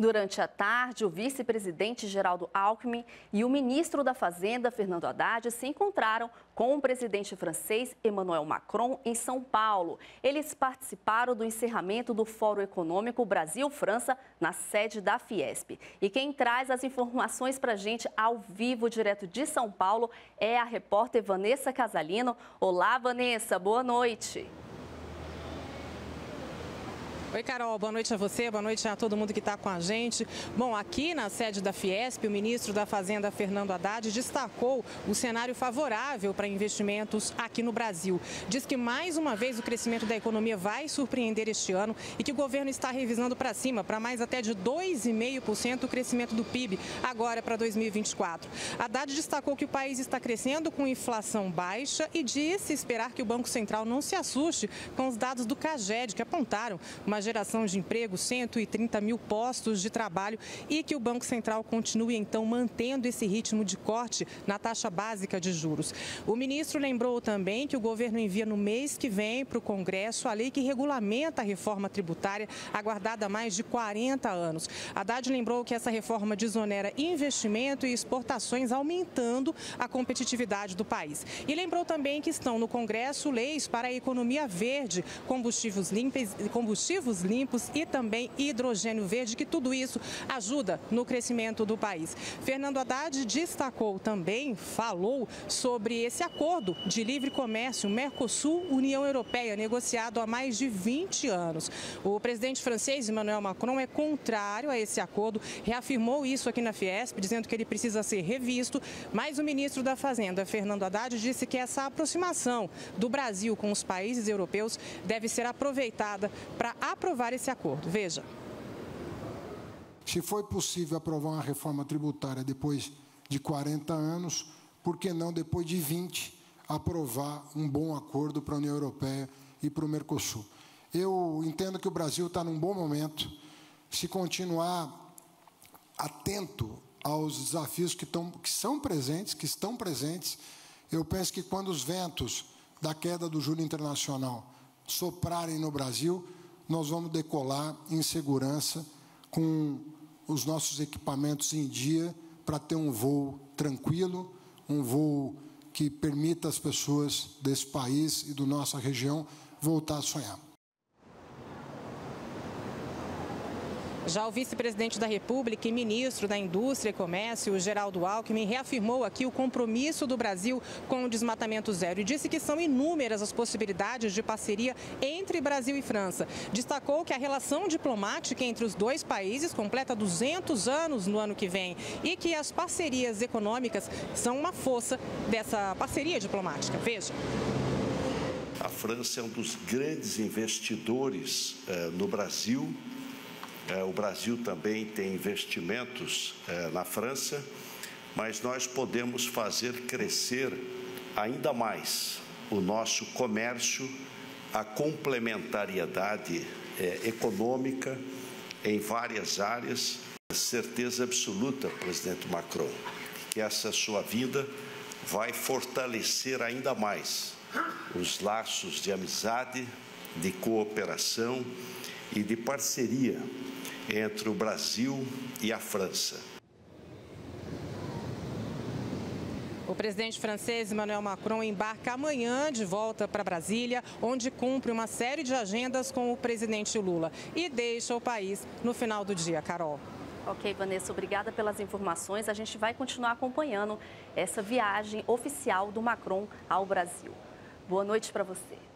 Durante a tarde, o vice-presidente Geraldo Alckmin e o ministro da Fazenda, Fernando Haddad, se encontraram com o presidente francês, Emmanuel Macron, em São Paulo. Eles participaram do encerramento do Fórum Econômico Brasil-França, na sede da FIESP. E quem traz as informações para a gente ao vivo, direto de São Paulo, é a repórter Vanessa Casalino. Olá, Vanessa, boa noite. Oi, Carol, boa noite a você, boa noite a todo mundo que está com a gente. Bom, aqui na sede da Fiesp, o ministro da Fazenda, Fernando Haddad, destacou o cenário favorável para investimentos aqui no Brasil. Diz que, mais uma vez, o crescimento da economia vai surpreender este ano e que o governo está revisando para cima, para mais até de 2,5% o crescimento do PIB, agora para 2024. Haddad destacou que o país está crescendo com inflação baixa e disse esperar que o Banco Central não se assuste com os dados do CAGED, que apontaram uma geração de emprego, 130 mil postos de trabalho, e que o Banco Central continue, então, mantendo esse ritmo de corte na taxa básica de juros. O ministro lembrou também que o governo envia no mês que vem para o Congresso a lei que regulamenta a reforma tributária aguardada há mais de 40 anos. Haddad lembrou que essa reforma desonera investimento e exportações, aumentando a competitividade do país. E lembrou também que estão no Congresso leis para a economia verde, combustíveis limpos e também hidrogênio verde, que tudo isso ajuda no crescimento do país. Fernando Haddad destacou também, falou sobre esse acordo de livre comércio Mercosul-União Europeia, negociado há mais de 20 anos. O presidente francês, Emmanuel Macron, é contrário a esse acordo, reafirmou isso aqui na Fiesp, dizendo que ele precisa ser revisto, mas o ministro da Fazenda, Fernando Haddad, disse que essa aproximação do Brasil com os países europeus deve ser aproveitada para aprovar esse acordo. Veja. Se foi possível aprovar uma reforma tributária depois de 40 anos, por que não, depois de 20, aprovar um bom acordo para a União Europeia e para o Mercosul? Eu entendo que o Brasil está num bom momento. Se continuar atento aos desafios que estão presentes, eu penso que quando os ventos da queda do juro internacional soprarem no Brasil, nós vamos decolar em segurança com os nossos equipamentos em dia para ter um voo tranquilo, um voo que permita às pessoas desse país e da nossa região voltar a sonhar. Já o vice-presidente da República e ministro da Indústria e Comércio, Geraldo Alckmin, reafirmou aqui o compromisso do Brasil com o desmatamento zero e disse que são inúmeras as possibilidades de parceria entre Brasil e França. Destacou que a relação diplomática entre os dois países completa 200 anos no ano que vem e que as parcerias econômicas são uma força dessa parceria diplomática. Veja. A França é um dos grandes investidores no Brasil. O Brasil também tem investimentos na França, mas nós podemos fazer crescer ainda mais o nosso comércio, a complementariedade econômica em várias áreas. Certeza absoluta, presidente Macron, que essa sua vinda vai fortalecer ainda mais os laços de amizade, de cooperação e de parceria entre o Brasil e a França. O presidente francês Emmanuel Macron embarca amanhã de volta para Brasília, onde cumpre uma série de agendas com o presidente Lula e deixa o país no final do dia, Carol. Ok, Vanessa, obrigada pelas informações. A gente vai continuar acompanhando essa viagem oficial do Macron ao Brasil. Boa noite para você.